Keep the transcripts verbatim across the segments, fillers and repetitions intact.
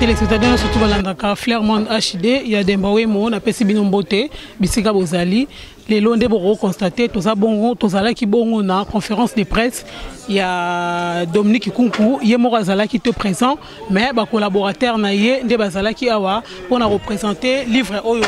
Téléspectateurs, surtout dans Fleurs Monde H D, il y a des on a passé bien en beauté, bisika bozali, les londres pour constater tous à bongo, tous à la qui bongo na conférence de presse, il y a Dominique Nkouka, il y a Morazala qui était présent, mais bah collaborateur naie des Bazala qui awa pour représenter Livre Oyo,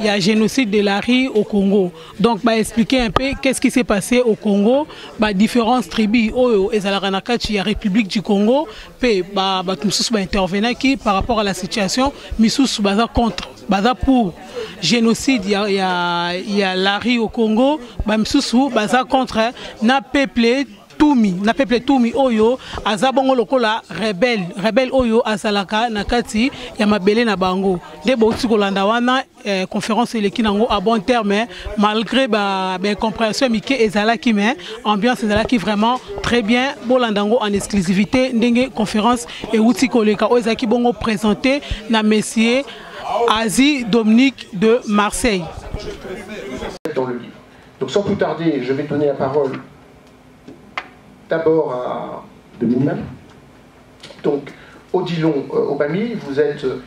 il y a génocide de la riz au Congo. Donc bah expliquer un peu qu'est-ce qui s'est passé au Congo, bah différentes tribus Oyo et Zalaranakachi, la République du Congo, puis bah bah tous bah intervenant qui par rapport à la situation, Missous Baza contre, Baza pour génocide, il y a, y a, y a l'Ari au Congo, bah, Missous Baza contre, n'a peuplé Ntumi, n'a peuplé Ntumi Oyo, Aza Bongo Lokola, rebelle, rebelle Oyo, Azalaka, Nakati, Yamabele Nabango. Des Boutsukolandawana, eh, conférence Elekinango à bon terme, malgré la bah, compréhension Mike et Zalaki, mais ambiance Zalaki vraiment très bien. Bolandango en exclusivité, Ndenge conférence et Outikoleka, Ozaki Bongo présenté, na Messier, Asile Dominique de Marseille. Dans le livre. Donc sans plus tarder, je vais donner la parole d'abord à Dominique. Donc, Odilon euh, Obami, vous êtes... Euh...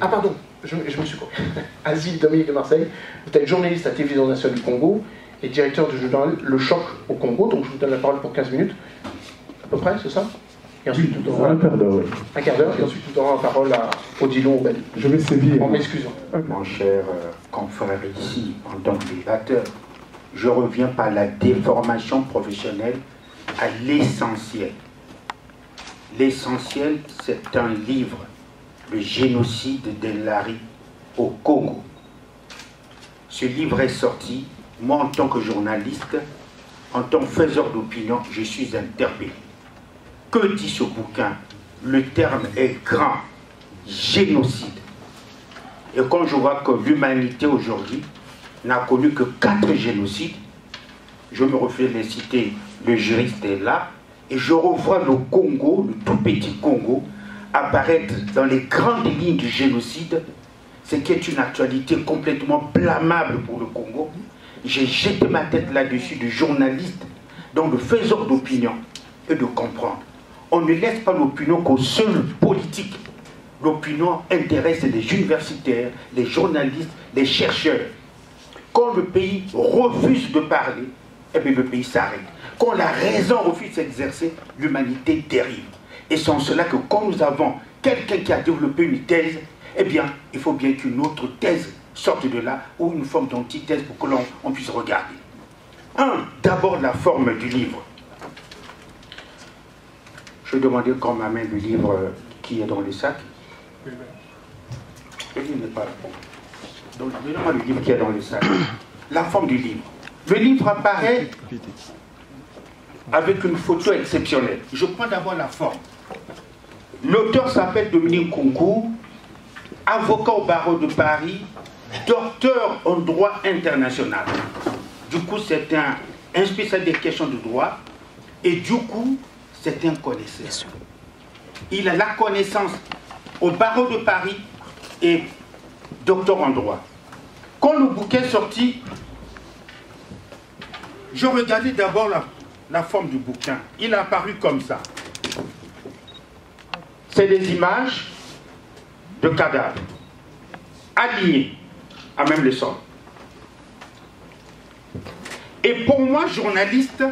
Ah pardon, je, je me suis compris. Asile Dominique de Marseille, vous êtes journaliste à la Télévision nationale du Congo et directeur du journal Le Choc au Congo. Donc je vous donne la parole pour quinze minutes, à peu près, c'est ça? Et ensuite, oui, nous un quart d'heure. Un quart d'heure, et ensuite nous donnerons la parole à Odilon Obami. Je vais sévir. En m'excusant. Mon cher euh, confrère ici, en tant que rédacteur, je reviens par la déformation professionnelle à l'essentiel. L'essentiel, c'est un livre, le génocide de Lari au Congo. Ce livre est sorti, moi en tant que journaliste, en tant que faiseur d'opinion, je suis interpellé. Que dit ce bouquin? Le terme est grand, génocide. Et quand je vois que l'humanité aujourd'hui n'a connu que quatre génocides, je me refais les citer. Le juriste est là, et je revois le Congo, le tout petit Congo, apparaître dans les grandes lignes du génocide, ce qui est une actualité complètement blâmable pour le Congo. J'ai jeté ma tête là-dessus de journaliste, donc de faiseur d'opinion, et de comprendre. On ne laisse pas l'opinion qu'aux seuls politiques. L'opinion intéresse les universitaires, les journalistes, les chercheurs. Quand le pays refuse de parler, eh bien le pays s'arrête. Quand la raison refuse d'exercer, l'humanité dérive. Et c'est en cela que quand nous avons quelqu'un qui a développé une thèse, eh bien, il faut bien qu'une autre thèse sorte de là, ou une forme d'antithèse pour que l'on puisse regarder. Un, d'abord la forme du livre. Je demandais qu'on m'amène le livre qui est dans le sac. Le livre n'est pas là. Donc, donnez-moi le livre qui est dans le sac. La forme du livre. Le livre apparaît avec une photo exceptionnelle. Je prends d'abord la forme. L'auteur s'appelle Dominique Nkouka, avocat au barreau de Paris, docteur en droit international. Du coup, c'est un, un spécialiste des questions de droit, et du coup, c'est un connaisseur. Il a la connaissance au barreau de Paris et docteur en droit. Quand le bouquin est sorti, je regardais d'abord la La forme du bouquin, il est apparu comme ça. C'est des images de cadavres, alignées à même le sol. Et pour moi, journaliste,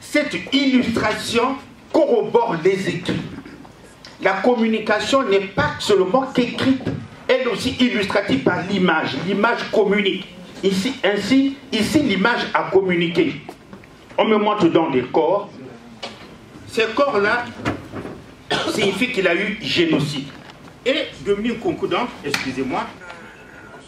cette illustration corrobore les écrits. La communication n'est pas seulement qu'écrite, elle est aussi illustrative par l'image. L'image communique. Ici, ainsi, ici, l'image a communiqué. On me montre dans des corps. Ces corps-là signifient qu'il a eu génocide. Et Dominique Nkouka, excusez-moi.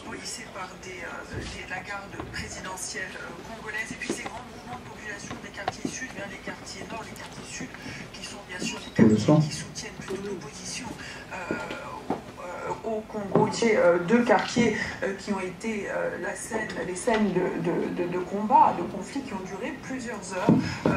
Envahissé par des, euh, des, la garde présidentielle congolaise et puis ces grands mouvements de population des quartiers sud vers les quartiers nord, les quartiers sud, qui sont bien sûr des quartiers qui soutiennent plutôt l'opposition euh, au, euh, au au Congo. Euh, deux quartiers euh, qui ont été euh, la scène, les scènes de, de, de, de combats, de conflits qui ont duré plusieurs heures. Euh,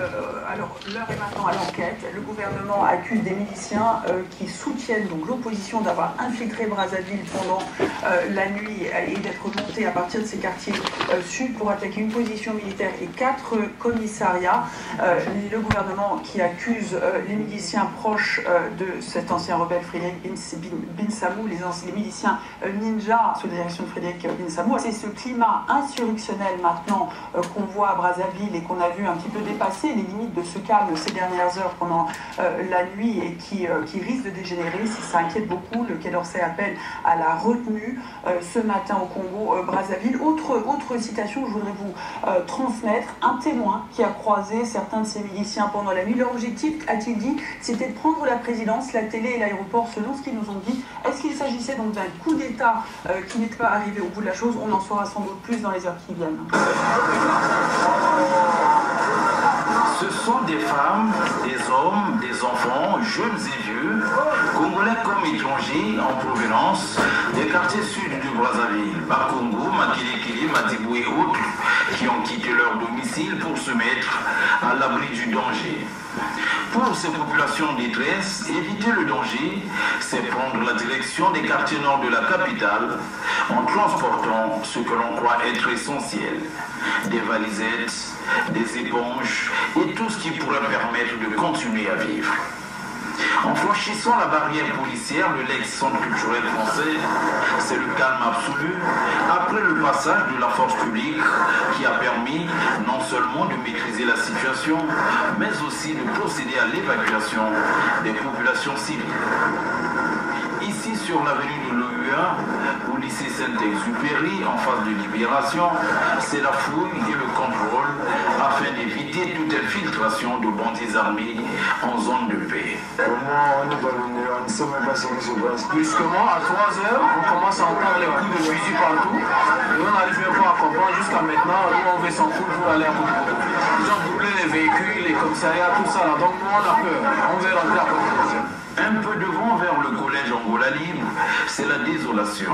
alors l'heure est maintenant à l'enquête. Le gouvernement accuse des miliciens euh, qui soutiennent donc l'opposition d'avoir infiltré Brazzaville pendant euh, la nuit et d'être montés à partir de ces quartiers euh, sud pour attaquer une position militaire et quatre commissariats. Euh, le gouvernement qui accuse euh, les miliciens proches euh, de cet ancien rebelle Frédéric Bintsamou, les, les miliciens ninja sous la direction de Frédéric Bintsamou. C'est ce climat insurrectionnel maintenant euh, qu'on voit à Brazzaville et qu'on a vu un petit peu dépasser les limites de ce calme ces dernières heures pendant euh, la nuit et qui, euh, qui risque de dégénérer. Ça inquiète beaucoup. Le Quai d'Orsay appelle à la retenue euh, ce matin au Congo, euh, Brazzaville. Autre, autre citation que je voudrais vous euh, transmettre. Un témoin qui a croisé certains de ces miliciens pendant la nuit. Leur objectif, a-t-il dit, c'était de prendre la présidence, la télé et l'aéroport selon ce qu'ils nous ont dit. Est-ce qu'il s'agissait donc d'un coup d'État euh, qui n'est pas arrivé au bout de la chose? On en saura sans doute plus dans les heures qui viennent. Ce sont des femmes, des hommes, des enfants, jeunes et vieux, congolais comme étrangers en provenance des quartiers sud du Brazzaville, Bacongo, Makélékélé, Matibou et autres, qui ont quitté leur domicile pour se mettre à l'abri du danger. Pour ces populations en détresse, éviter le danger, c'est prendre la direction des quartiers nord de la capitale en transportant ce que l'on croit être essentiel, des valisettes, des éponges et tout ce qui pourrait permettre de continuer à vivre. En franchissant la barrière policière, le lexique culturel français, c'est le calme absolu après le passage de la force publique qui a permis non seulement de maîtriser la situation, mais aussi de procéder à l'évacuation des populations civiles. Ici, sur l'avenue de l'O U A, au lycée Saint-Exupéry, en face de Libération, c'est la fouille et le contrôle afin d'éviter toute infiltration de bandits armés en zone de paix. On ne sait même pas ce qui se passe. Justement, à trois heures, on commence à entendre les coups de fusil partout et on n'arrive même pas à comprendre jusqu'à maintenant où on veut s'en foutre pour aller à Poutopoto. Ils ont doublé les véhicules, les commissariats, tout ça là. Donc nous, on a peur. On veut rentrer à Poutopoto. Un peu devant vers le collège Angola Libre, c'est la désolation.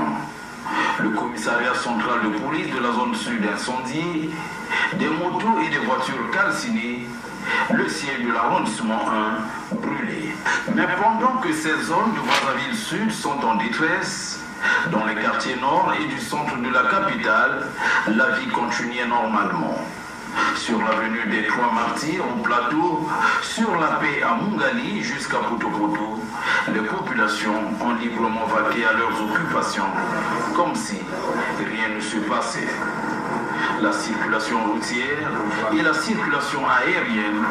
Le commissariat central de police de la zone sud incendiée, des motos et des voitures calcinées, le siège de l'arrondissement un brûlé. Mais pendant que ces zones de Brazzaville Sud sont en détresse, dans les quartiers nord et du centre de la capitale, la vie continuait normalement. Sur l'avenue des Trois Martyrs au Plateau, sur la paix à Mungani jusqu'à Poutopoto, les populations ont librement vaqué à leurs occupations, comme si rien ne se passait. La circulation routière et la circulation aérienne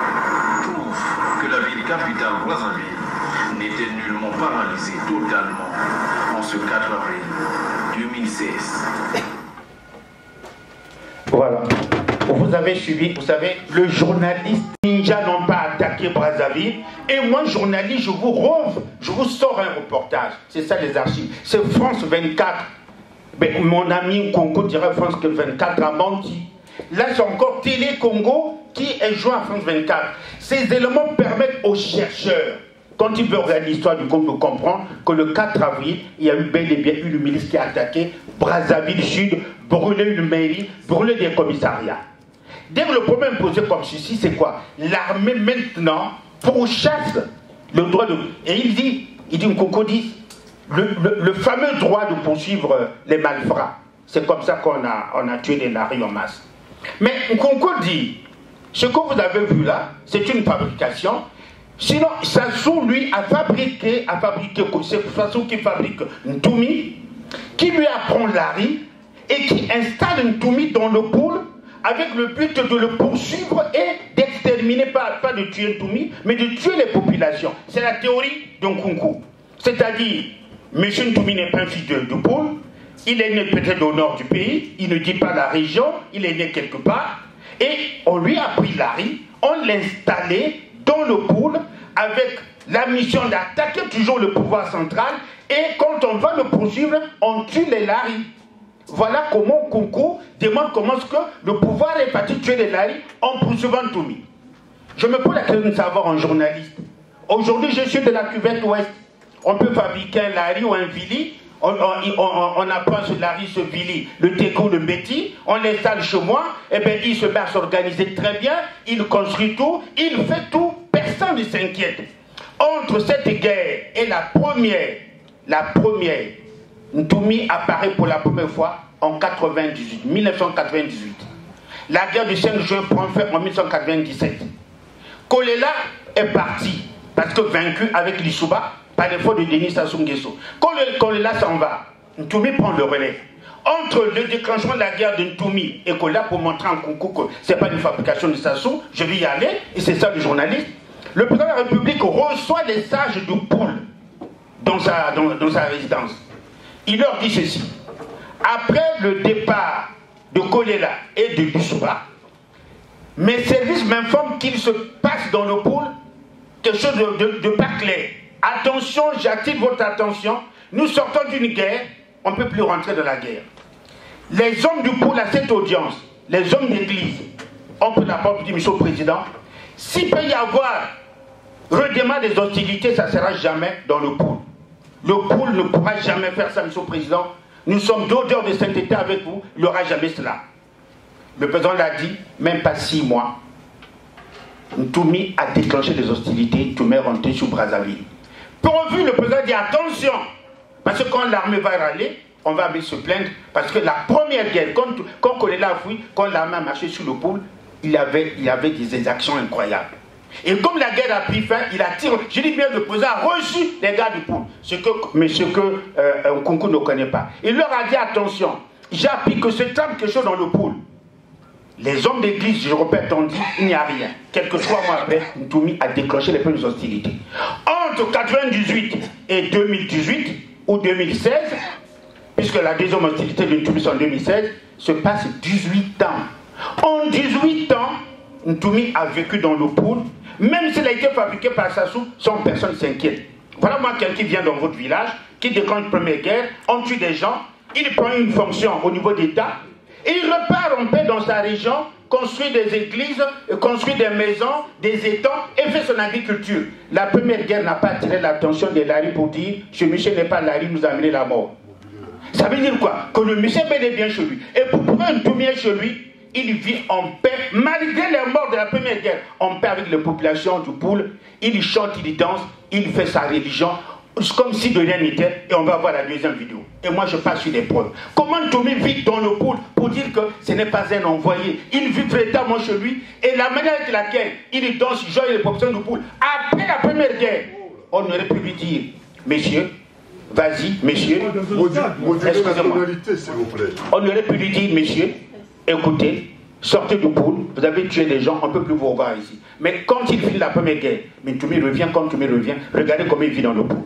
prouvent que la ville capitale Brazzaville n'était nullement paralysée totalement en ce quatre avril deux mille seize. Voilà. Vous avez suivi, vous savez, le journaliste ninja n'ont pas attaqué Brazzaville. Et moi, journaliste, je vous rouvre, je vous sors un reportage. C'est ça les archives. C'est France vingt-quatre. Mais mon ami Congo dirait France vingt-quatre a menti. Là, c'est encore Télé Congo qui est joint à France vingt-quatre. Ces éléments permettent aux chercheurs, quand ils veulent regarder l'histoire du Congo, de comprendre que le quatre avril, il y a eu bel et bien une milice qui a attaqué Brazzaville Sud, brûlé une mairie, brûlé des commissariats. Dès que le problème posé comme ceci, c'est quoi? L'armée maintenant pourchasse le droit de... Et il dit, il dit, Nkouka dit, le, le, le fameux droit de poursuivre les malfrats. C'est comme ça qu'on a, on a tué des naris en masse. Mais Nkouka dit, ce que vous avez vu là, c'est une fabrication. Sinon, Sassou, lui, a fabriqué, a fabriqué, c'est Sassou qui fabrique Ntumi, qui lui apprend Larry et qui installe Ntumi dans le pool, avec le but de le poursuivre et d'exterminer, pas, pas de tuer Ntumi, mais de tuer les populations. C'est la théorie de Nkouka. C'est-à-dire, M. Ntumi n'est pas un fils de, de Poul, il est né peut-être au nord du pays, il ne dit pas la région, il est né quelque part, et on lui a pris Larry, on l'a installé dans le Poul, avec la mission d'attaquer toujours le pouvoir central, et quand on va le poursuivre, on tue les Larry. Voilà comment Nkouka demande comment est-ce que le pouvoir est parti tuer les Larry en poursuivant Ntumi. Je me pose la question de savoir en journaliste. Aujourd'hui, je suis de la Cuvette Ouest. On peut fabriquer un Larry ou un Vili, On, on, on, on apprend sur la riche Vili, le Teco, le Métis, on l'installe chez moi, et bien il se met à s'organiser très bien, il construit tout, il fait tout, personne ne s'inquiète. Entre cette guerre et la première, la première, Ntumi apparaît pour la première fois en mille neuf cent quatre-vingt-dix-huit. La guerre du cinq juin prend fin en mille neuf cent quatre-vingt-dix-sept. Kolela est parti, parce que vaincu avec Lissouba, par défaut de Denis Sassou Nguesso. Quand le Kolela s'en va, Ntumi prend le relais. Entre le déclenchement de la guerre de Ntumi et Kolela, pour montrer en coucou que ce n'est pas une fabrication de Sassou, je vais y aller, et c'est ça le journaliste, le président de la République reçoit les sages du Pool dans sa, dans, dans sa résidence. Il leur dit ceci. Après le départ de Kolela et de Lissouba, mes services m'informent qu'il se passe dans le Pool quelque chose de, de, de pas clair. Attention, j'attire votre attention, nous sortons d'une guerre, on ne peut plus rentrer dans la guerre. Les hommes du Pool à cette audience, les hommes d'église, ont pris la parole pour dire, monsieur le président, s'il peut y avoir redémarre des hostilités, ça ne sera jamais dans le Pool. Le Pool ne pourra jamais faire ça, monsieur le président. Nous sommes d'odeur de sainteté avec vous, il n'y aura jamais cela. Le président l'a dit, même pas six mois, Ntumi a déclenché des hostilités, Ntumi est rentré sur Brazzaville. Pourvu, le président dit attention, parce que quand l'armée va râler, on va se plaindre, parce que la première guerre, quand, quand Kolela a fui, quand l'armée a marché sur le Pool, il avait, il avait des actions incroyables. Et comme la guerre a pris fin, il a tiré, je dis bien, le président a reçu les gars du Pool, ce que, mais ce que euh, Nkunku ne connaît pas. Il leur a dit attention, j'ai appris que ce trame quelque chose dans le Pool. Les hommes d'église, je répète, ont dit il n'y a rien. Quelques trois mois après, Ntumi a déclenché les premières hostilités. Entre mille neuf cent quatre-vingt-dix-huit et deux mille dix-huit ou deux mille seize, puisque la deuxième hostilité de Ntumi en deux mille seize, se passe dix-huit ans. En dix-huit ans, Ntumi a vécu dans le Pool, même s'il a été fabriqué par Sassou, sans personne s'inquiète. Voilà moi quelqu'un qui vient dans votre village, qui déclenche une première guerre, on tue des gens, il prend une fonction au niveau d'État. Et il repart en paix dans sa région, construit des églises, construit des maisons, des étangs et fait son agriculture. La première guerre n'a pas attiré l'attention de Larry pour dire « Ce monsieur n'est pas Larry, nous a amené la mort ». Ça veut dire quoi? Que le monsieur est bien chez lui. Et pour pouvoir une première chez lui, il vit en paix, malgré les morts de la première guerre, en paix avec les populations du Pool. Il chante, il danse, il fait sa religion. Comme si de rien n'était, et on va voir la deuxième vidéo. Et moi je passe sur des preuves. Comment Ntumi vit dans le Pool pour dire que ce n'est pas un envoyé? Il vit prétendamment chez lui, et la manière avec laquelle il danse, il joue les populations du Pool. Après la première guerre, on aurait pu lui dire, messieurs, vas-y, messieurs, excusez-moi. On aurait pu lui dire, messieurs, écoutez, sortez du Pool, vous avez tué des gens, on ne peut plus vous revoir ici. Mais quand il finit la première guerre, mais Ntumi revient, quand Ntumi revient, regardez comment il vit dans le Pool.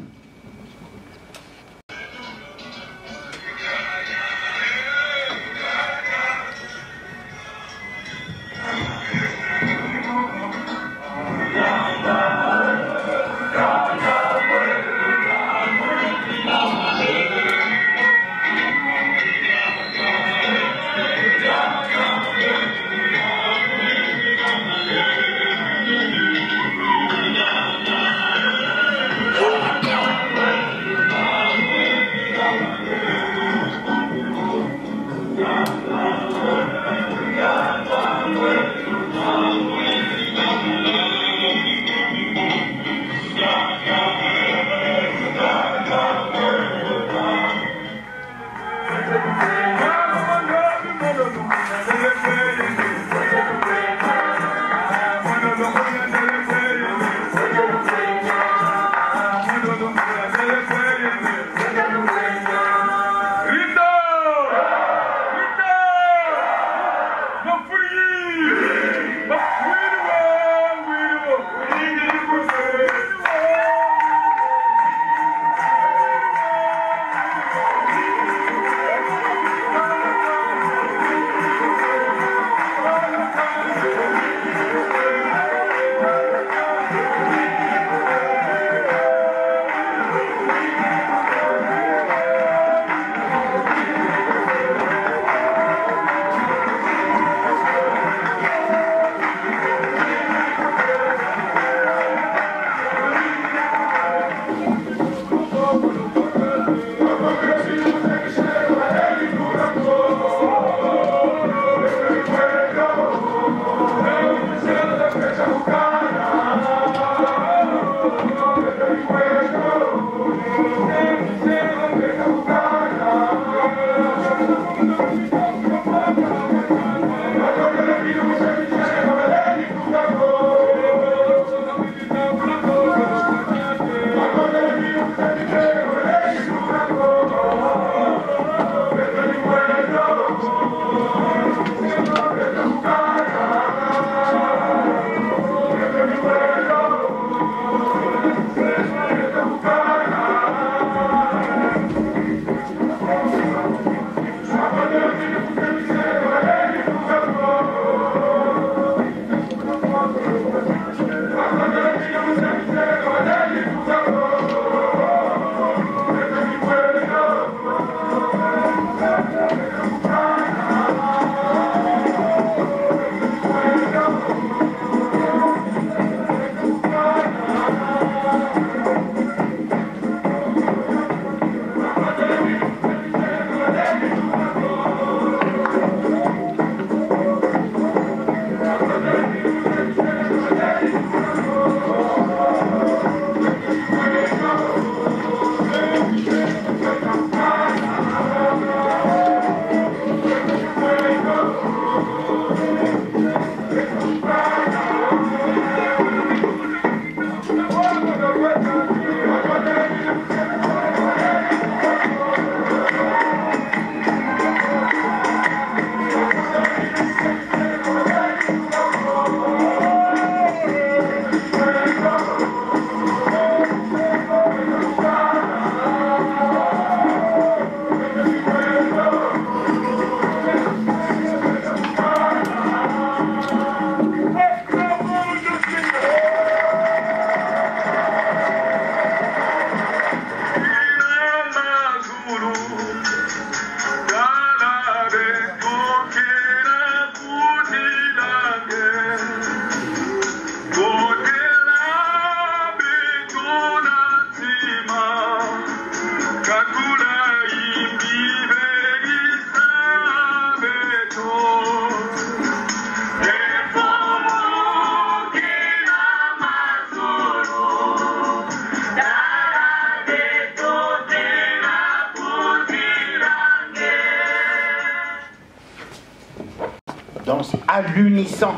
France à l'unisson,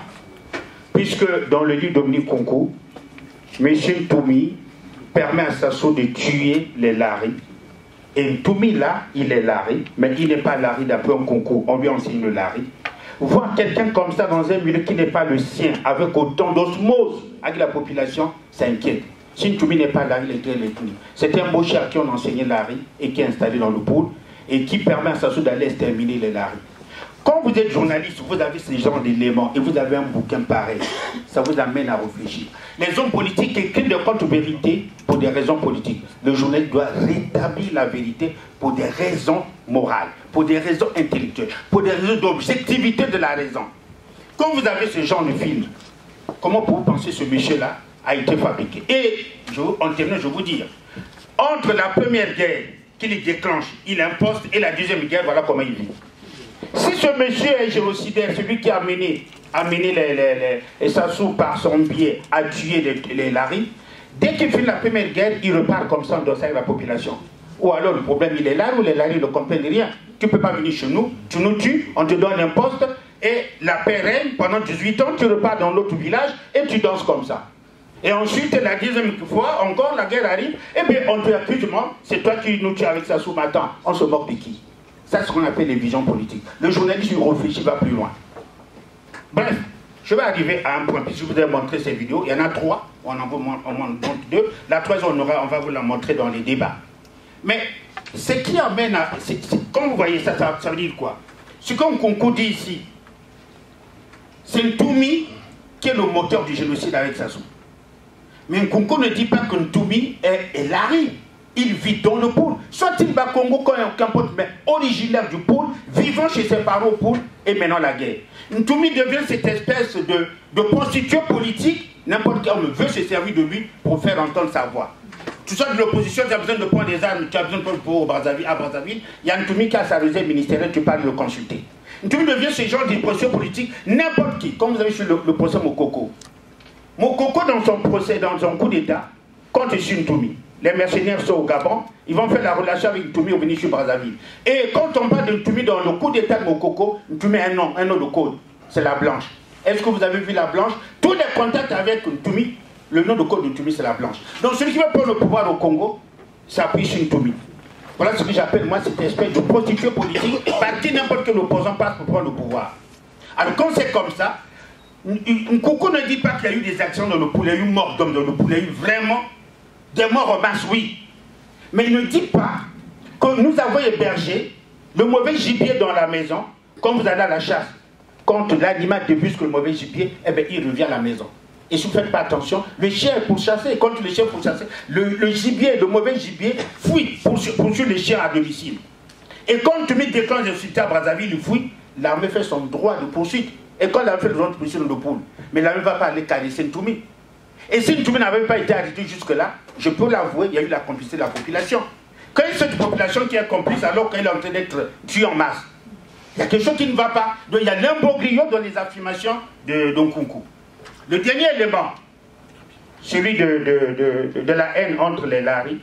puisque dans le livre Dominique Nkouka, M. Ntumi permet à Sassou de tuer les laris. Et Ntumi, là, il est lari, mais il n'est pas lari d'après un concours. On lui enseigne le lari. Voir quelqu'un comme ça dans un milieu qui n'est pas le sien, avec autant d'osmose avec la population, ça inquiète. Si Ntumi n'est pas lari, il est tout. C'est un mot cher qui on enseignait lari et qui est installé dans le pool et qui permet à Sassou d'aller exterminer les lari. Quand vous êtes journaliste, vous avez ce genre d'éléments et vous avez un bouquin pareil. Ça vous amène à réfléchir. Les hommes politiques écrivent des contre-vérités pour des raisons politiques. Le journaliste doit rétablir la vérité pour des raisons morales, pour des raisons intellectuelles, pour des raisons d'objectivité de la raison. Quand vous avez ce genre de film, comment pouvez-vous penser que ce monsieur-là a été fabriqué? Et, je, en terminant, je vous dis, entre la première guerre qu'il déclenche, il imposte, et la deuxième guerre, voilà comment il vit. Si ce monsieur est génocidaire, celui qui a mené, a mené les, les, les Sassou par son biais à tuer les, les laris, dès qu'il finit la première guerre, il repart comme ça en dossier avec la population. Ou alors le problème il est là, ou les laris ne comprennent rien. Tu ne peux pas venir chez nous, tu nous tues, on te donne un poste, et la paix règne pendant dix-huit ans, tu repars dans l'autre village et tu danses comme ça. Et ensuite, la deuxième fois, encore la guerre arrive, et bien on te accuse, c'est toi qui nous tues avec Sassou, maintenant, on se moque de qui? Ça, c'est ce qu'on appelle les visions politiques. Le journaliste, il réfléchit, il va plus loin. Bref, je vais arriver à un point, puisque je vous ai montré ces vidéos. Il y en a trois, on en montre deux. La troisième, on, aura, on va vous la montrer dans les débats. Mais ce qui amène à... C est, c est, quand vous voyez ça, ça, ça veut dire quoi? Ce qu'on concorde ici, c'est Ntumi qui est le moteur du génocide avec Sassou. Mais Nkouka ne dit pas que Ntumi est, est l'arrêt. Il vit dans le pool. Soit-il Bacongo, mais originaire du pool, vivant chez ses parents au pool, et maintenant la guerre. Ntumi devient cette espèce de, de prostituée politique, n'importe qui veut se servir de lui pour faire entendre sa voix. Tu sors de l'opposition, tu as besoin de prendre des armes, tu as besoin de prendre pour au Brazzaville, à Brazzaville, il y a Ntumi qui a sa réserve ministérielle, tu parles de le consulter. Ntumi devient ce genre de prostituée politique, n'importe qui, comme vous avez vu le, le procès Mokoko. Mokoko, dans son procès, dans son coup d'État, compte sur Ntumi. Les mercenaires sont au Gabon, ils vont faire la relation avec Ntumi au Bénichou Brazzaville. Et quand on parle de Ntumi dans le coup d'État de Mokoko, Ntumi a un nom, un nom de code, c'est la Blanche. Est-ce que vous avez vu la Blanche? Tous les contacts avec Ntumi, le nom de code de Ntumi, c'est la Blanche. Donc celui qui va prendre le pouvoir au Congo, s'appuie sur Ntumi. Voilà ce que j'appelle moi cette espèce de prostituée politique, par qui n'importe quel opposant passe pour prendre le pouvoir. Alors quand c'est comme ça, Nkouka ne dit pas qu'il y a eu des actions dans le poulet, il y a eu mort d'homme dans le poulet, il y a eu vraiment... des morts en masse, oui. Mais il ne dit pas que nous avons hébergé le mauvais gibier dans la maison quand vous allez à la chasse. Quand l'animal débusque le mauvais gibier, eh bien, il revient à la maison. Et si vous ne faites pas attention, le chien est pourchassé. Quand le chien est pourchassé, le, le gibier, le mauvais gibier, fuit, poursuit, poursuit le chien à domicile. Et quand Ntumi déclenche le soutien à Brazzaville, il fuit, l'armée fait son droit de poursuite. Et quand l'armée fait le droit de poursuite, on le poule. Mais l'armée ne va pas aller caresser Ntumi. Et si Ntumi n'avait pas été arrêté jusque-là, je peux l'avouer, il y a eu la complicité de la population. Quand il y a cette population qui est complice alors qu'elle est en train d'être tuée en masse, il y a quelque chose qui ne va pas. Donc, il y a l'imbroglio dans les affirmations de Nkouka. Le dernier élément, celui de, de, de, de la haine entre les Lari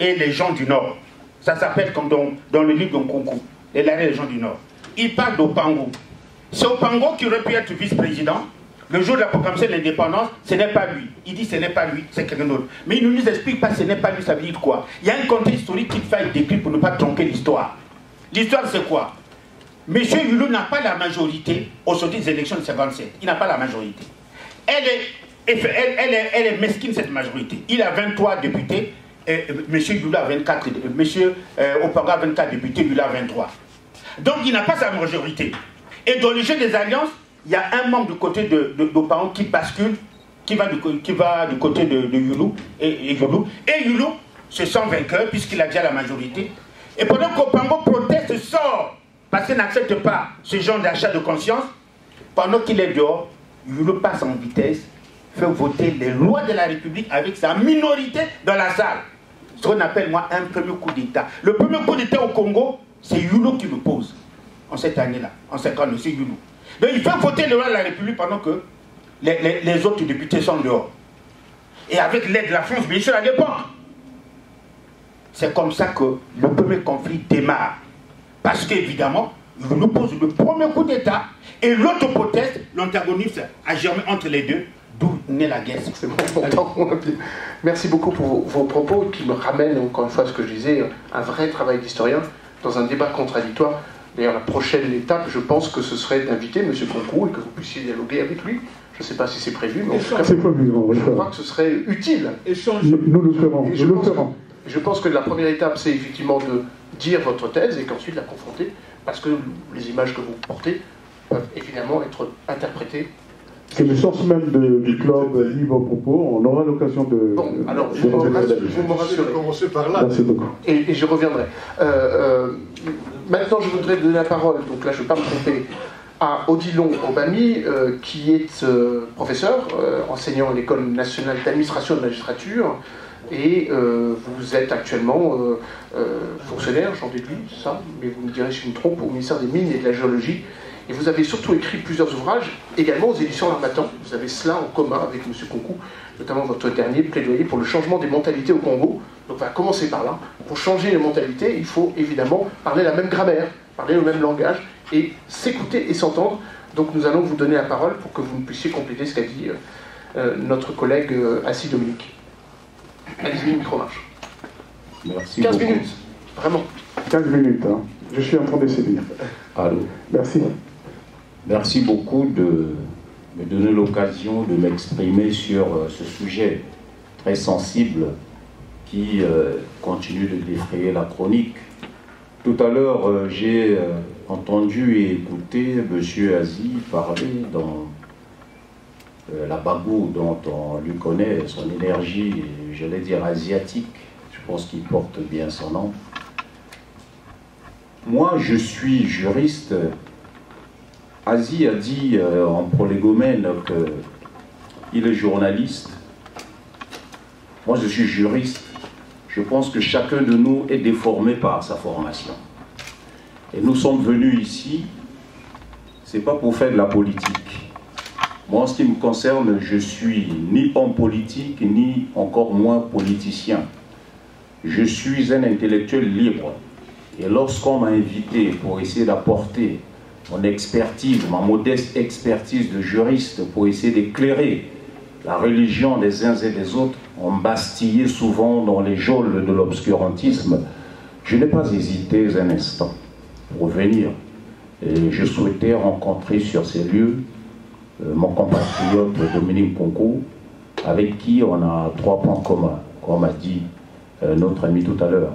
et les gens du Nord. Ça s'appelle comme dans, dans le livre de Nkouka, les Lari et les gens du Nord. Il parle d'Opango. C'est Opango qui aurait pu être vice-président. Le jour de la proclamation de l'indépendance, ce n'est pas lui. Il dit ce n'est pas lui, c'est quelqu'un d'autre. Mais il ne nous explique pas ce n'est pas lui, ça veut dire quoi? Il y a un contexte historique qu'il faille décrire pour ne pas tronquer l'histoire. L'histoire c'est quoi? Monsieur Youlou n'a pas la majorité au sortir des élections de mille neuf cent cinquante-sept. Il n'a pas la majorité. Elle est, elle, elle est, elle est mesquine cette majorité. Il a vingt-trois députés, et Monsieur Youlou a vingt-quatre, Monsieur euh, Opango a vingt-quatre députés, Youlou a vingt-trois. Donc il n'a pas sa majorité. Et dans le jeu des alliances, il y a un membre du côté de, de, de Opango qui bascule, qui va du, qui va du côté de, de Youlou et, et Youlou. Et Youlou se sent vainqueur puisqu'il a déjà la majorité. Et pendant qu'Opango proteste, sort, parce qu'il n'accepte pas ce genre d'achat de conscience, pendant qu'il est dehors, Youlou passe en vitesse, fait voter les lois de la République avec sa minorité dans la salle. Ce qu'on appelle moi un premier coup d'État. Le premier coup d'État au Congo, c'est Youlou qui le pose. En cette année-là, en cinquante, c'est Youlou. Donc il fait voter le roi de la République pendant que les, les, les autres députés sont dehors. Et avec l'aide de la France, bien sûr, à l'époque. C'est comme ça que le premier conflit démarre. Parce qu'évidemment, nous pose le premier coup d'État et l'autre proteste, l'antagonisme a germé entre les deux, d'où naît la guerre. C'est bon. Merci beaucoup pour vos, vos propos qui me ramènent encore une fois à ce que je disais, un vrai travail d'historien dans un débat contradictoire. D'ailleurs, la prochaine étape, je pense que ce serait d'inviter M. Nkunku et que vous puissiez dialoguer avec lui. Je ne sais pas si c'est prévu, mais en tout cas, c'est prévu, je crois que ce serait utile. Échange. Nous le ferons. Je, nous pense, le ferons. Je pense que la première étape, c'est effectivement de dire votre thèse et qu'ensuite la confronter, parce que les images que vous portez peuvent évidemment être interprétées. C'est le sens même de, du club libre propos. On aura l'occasion de. Bon, alors, de vous me rassurez. Commencer par là. Merci beaucoup. Et, et je reviendrai. Euh, euh, maintenant, je voudrais donner la parole. Donc là, je ne vais pas me tromper. À Odilon Obami, euh, qui est euh, professeur, euh, enseignant à l'École nationale d'administration et de magistrature, et euh, vous êtes actuellement euh, euh, fonctionnaire, j'en déduis ça, mais vous me direz si je me trompe, au ministère des Mines et de la Géologie, et vous avez surtout écrit plusieurs ouvrages, également aux éditions Harmattan. Vous avez cela en commun avec M. Nkunku, notamment votre dernier plaidoyer pour le changement des mentalités au Congo. Donc on va commencer par là. Pour changer les mentalités, il faut évidemment parler la même grammaire, parler le même langage, et s'écouter et s'entendre. Donc nous allons vous donner la parole pour que vous puissiez compléter ce qu'a dit euh, notre collègue euh, Asile Dominique. Allez-y, micro-marche. Merci quinze beaucoup. Minutes, vraiment. quinze minutes, hein. Je suis en train de séduire. Allô. Merci. Merci beaucoup de me donner l'occasion de m'exprimer sur euh, ce sujet très sensible qui euh, continue de défrayer la chronique. Tout à l'heure, euh, j'ai... Euh, entendu et écouté M. Azi parler dans euh, la bagou dont on lui connaît, son énergie, j'allais dire asiatique, je pense qu'il porte bien son nom. Moi, je suis juriste. Azi a dit euh, en prolégomène qu'il est journaliste. Moi, je suis juriste. Je pense que chacun de nous est déformé par sa formation. Et nous sommes venus ici, c'est pas pour faire de la politique. Moi, en ce qui me concerne, je suis ni homme politique, ni encore moins politicien. Je suis un intellectuel libre. Et lorsqu'on m'a invité pour essayer d'apporter mon expertise, ma modeste expertise de juriste, pour essayer d'éclairer la religion des uns et des autres, on m'bastillait souvent dans les geôles de l'obscurantisme. Je n'ai pas hésité un instant. Revenir. Et je souhaitais rencontrer sur ces lieux euh, mon compatriote Dominique Nkouka, avec qui on a trois points communs, comme a dit euh, notre ami tout à l'heure.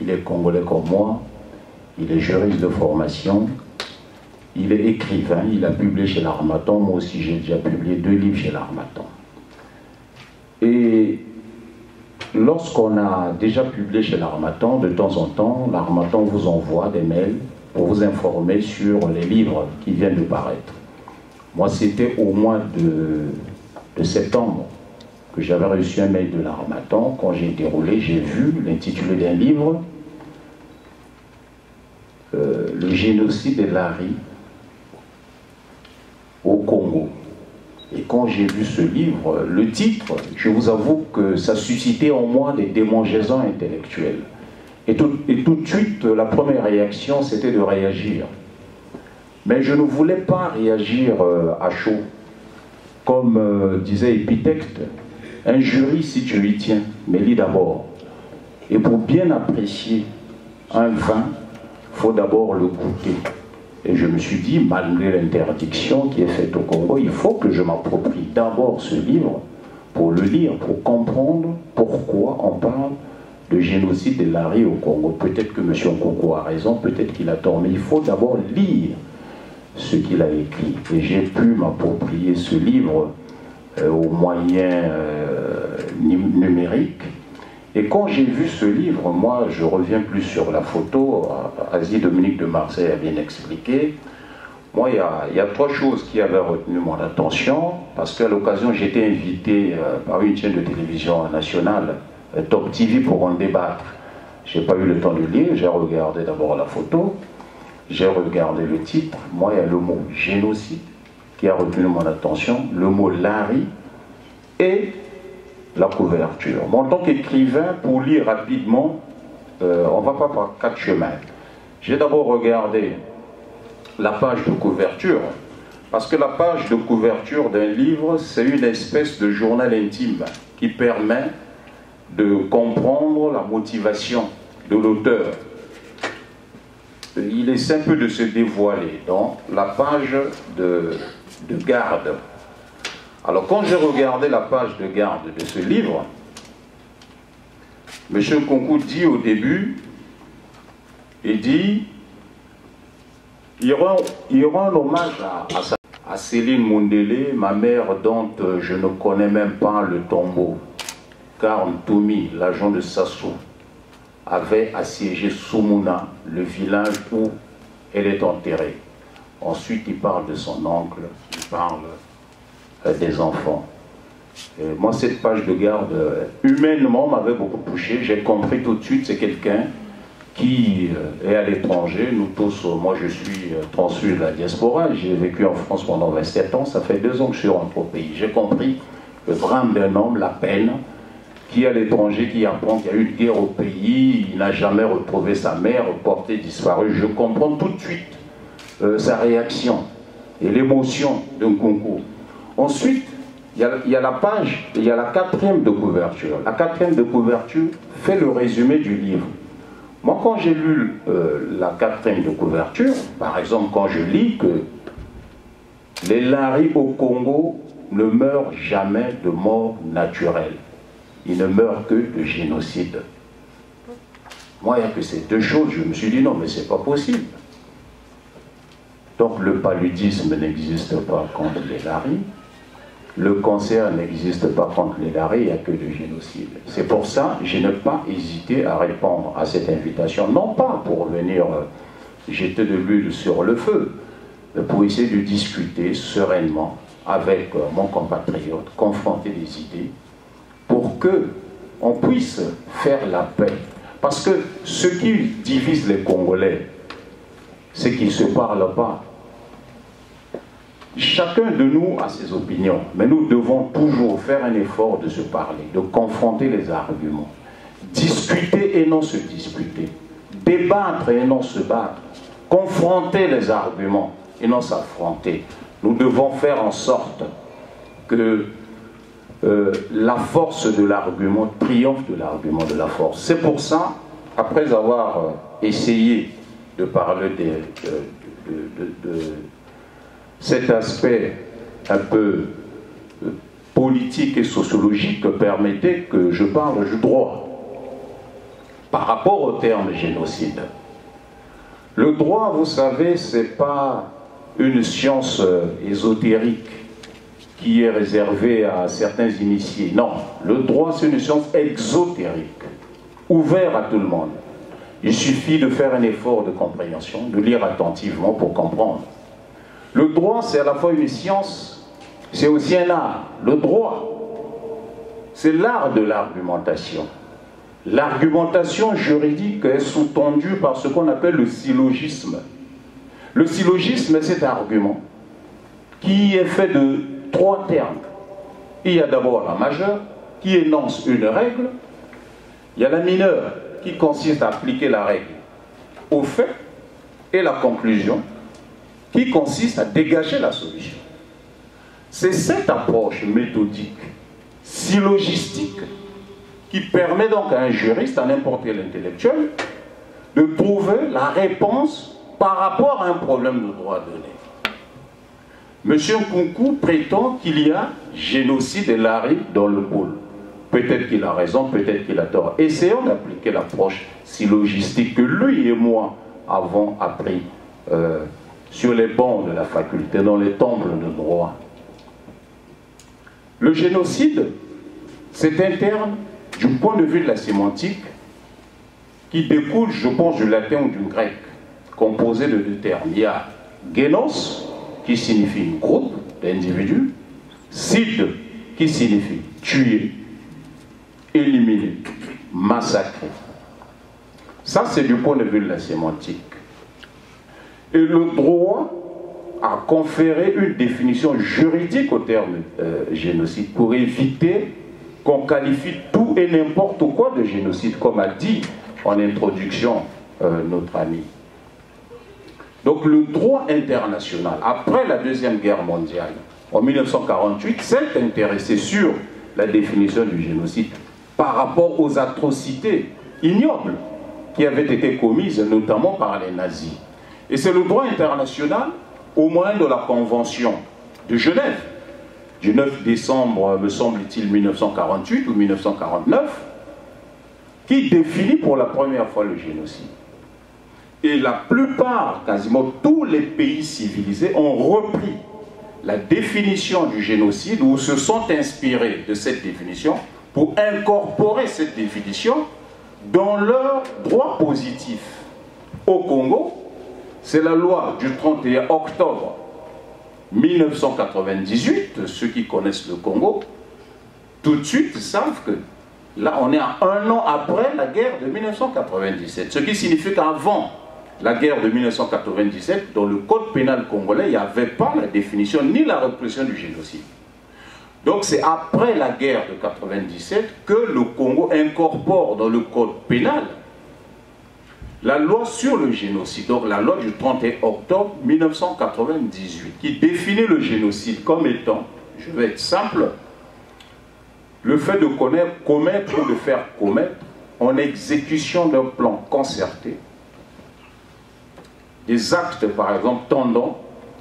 Il est congolais comme moi, il est juriste de formation, il est écrivain, il a publié chez l'Harmattan, moi aussi j'ai déjà publié deux livres chez l'Harmattan. Et lorsqu'on a déjà publié chez l'Harmattan, de temps en temps, l'Harmattan vous envoie des mails pour vous informer sur les livres qui viennent de paraître. Moi, c'était au mois de, de septembre que j'avais reçu un mail de l'Harmattan. Quand j'ai déroulé, j'ai vu l'intitulé d'un livre euh, « Le génocide de Lari au Congo ». Et quand j'ai vu ce livre, le titre, je vous avoue que ça suscitait en moi des démangeaisons intellectuelles. Et tout, et tout de suite, la première réaction, c'était de réagir. Mais je ne voulais pas réagir à chaud. Comme euh, disait Épithète, un jury, si tu lui tiens, mais lis d'abord. Et pour bien apprécier un vin, il faut d'abord le goûter. Et je me suis dit, malgré l'interdiction qui est faite au Congo, il faut que je m'approprie d'abord ce livre pour le lire, pour comprendre pourquoi on parle de génocide de Lari au Congo. Peut-être que M. Nkouka a raison, peut-être qu'il a tort, mais il faut d'abord lire ce qu'il a écrit. Et j'ai pu m'approprier ce livre euh, aux moyens euh, numériques. Et quand j'ai vu ce livre, moi, je reviens plus sur la photo, Asie Dominique de Marseille a bien expliqué. Moi, il y a, il y a trois choses qui avaient retenu mon attention, parce qu'à l'occasion, j'étais invité euh, par une chaîne de télévision nationale, euh, Top T V, pour en débattre. Je n'ai pas eu le temps de lire, j'ai regardé d'abord la photo, j'ai regardé le titre. Moi, il y a le mot « génocide » qui a retenu mon attention, le mot « Lari » et la couverture. Bon, en tant qu'écrivain, pour lire rapidement, euh, on ne va pas par quatre chemins. J'ai d'abord regardé la page de couverture, parce que la page de couverture d'un livre, c'est une espèce de journal intime qui permet de comprendre la motivation de l'auteur. Il essaie un peu de se dévoiler dans la page de, de garde. Alors quand j'ai regardé la page de garde de ce livre, M. Nkunku dit au début, il dit, il y aura, il y aura un hommage à, à, à Céline Moundélé, ma mère dont je ne connais même pas le tombeau, car Ntumi, l'agent de Sassou, avait assiégé Soumouna, le village où elle est enterrée. Ensuite, il parle de son oncle, il parle euh, des enfants. Et moi, cette page de garde, euh, humainement, m'avait beaucoup touché. J'ai compris tout de suite, c'est quelqu'un qui euh, est à l'étranger. Nous tous, euh, moi, je suis euh, transfuge de la diaspora. J'ai vécu en France pendant vingt-sept ans. Ça fait deux ans que je suis rentré au pays. J'ai compris le drame d'un homme, la peine, qui est à l'étranger, qui apprend qu'il y a eu une guerre au pays, il n'a jamais retrouvé sa mère, portée disparue. Je comprends tout de suite euh, sa réaction et l'émotion d'un concours. Ensuite, il y, y a la page, il y a la quatrième de couverture. La quatrième de couverture fait le résumé du livre. Moi, quand j'ai lu euh, la quatrième de couverture, par exemple, quand je lis que les Lari au Congo ne meurent jamais de mort naturelle. Il ne meurt que de génocide. Moi, il n'y a que ces deux choses. Je me suis dit, non, mais c'est pas possible. Donc, le paludisme n'existe pas contre les laries. Le cancer n'existe pas contre les laries. Il n'y a que de génocide. C'est pour ça que je n'ai pas hésité à répondre à cette invitation. Non pas pour venir jeter de l'huile sur le feu, mais pour essayer de discuter sereinement avec mon compatriote, confronter les idées, pour qu'on puisse faire la paix. Parce que ce qui divise les Congolais, c'est qu'ils ne se parlent pas. Chacun de nous a ses opinions, mais nous devons toujours faire un effort de se parler, de confronter les arguments, discuter et non se disputer, débattre et non se battre, confronter les arguments et non s'affronter. Nous devons faire en sorte que Euh, la force de l'argument triomphe de l'argument de la force. C'est pour ça, après avoir euh, essayé de parler de, de, de, de, de cet aspect un peu euh, politique et sociologique, permettez que je parle du droit par rapport au terme génocide. Le droit, vous savez, c'est pas une science euh, ésotérique qui est réservé à certains initiés. Non, le droit, c'est une science exotérique, ouverte à tout le monde. Il suffit de faire un effort de compréhension, de lire attentivement pour comprendre. Le droit, c'est à la fois une science, c'est aussi un art. Le droit, c'est l'art de l'argumentation. L'argumentation juridique est sous-tendue par ce qu'on appelle le syllogisme. Le syllogisme, c'est cet argument qui est fait de trois termes. Il y a d'abord la majeure qui énonce une règle, il y a la mineure qui consiste à appliquer la règle au fait, et la conclusion qui consiste à dégager la solution. C'est cette approche méthodique, syllogistique, qui permet donc à un juriste, à n'importe quel intellectuel, de trouver la réponse par rapport à un problème de droit donné. M. Nkunku prétend qu'il y a génocide et lari dans le pôle. Peut-être qu'il a raison, peut-être qu'il a tort. Essayons d'appliquer l'approche syllogistique que lui et moi avons appris euh, sur les bancs de la faculté, dans les temples de droit. Le génocide, c'est un terme, du point de vue de la sémantique, qui découle, je pense, du latin ou du grec, composé de deux termes. Il y a génos, qui signifie une groupe d'individus, cide, qui signifie tuer, éliminer, massacrer. Ça, c'est du point de vue de la sémantique. Et le droit a conféré une définition juridique au terme euh, génocide pour éviter qu'on qualifie tout et n'importe quoi de génocide, comme a dit en introduction euh, notre ami. Donc le droit international, après la Deuxième Guerre mondiale, en mille neuf cent quarante-huit, s'est intéressé sur la définition du génocide par rapport aux atrocités ignobles qui avaient été commises, notamment par les nazis. Et c'est le droit international, au moyen de la Convention de Genève, du neuf décembre, me semble-t-il, mille neuf cent quarante-huit ou mille neuf cent quarante-neuf, qui définit pour la première fois le génocide. Et la plupart, quasiment tous les pays civilisés ont repris la définition du génocide ou se sont inspirés de cette définition pour incorporer cette définition dans leur droit positif. Au Congo, c'est la loi du trente et un octobre mille neuf cent quatre-vingt-dix-huit, ceux qui connaissent le Congo, tout de suite savent que là on est à un an après la guerre de mille neuf cent quatre-vingt-dix-sept, ce qui signifie qu'avant la guerre de mille neuf cent quatre-vingt-dix-sept, dans le code pénal congolais, il n'y avait pas la définition ni la répression du génocide. Donc c'est après la guerre de mille neuf cent quatre-vingt-dix-sept que le Congo incorpore dans le code pénal la loi sur le génocide, donc la loi du trente et un octobre mille neuf cent quatre-vingt-dix-huit, qui définit le génocide comme étant, je vais être simple, le fait de connaître, commettre ou de faire commettre en exécution d'un plan concerté des actes, par exemple, tendant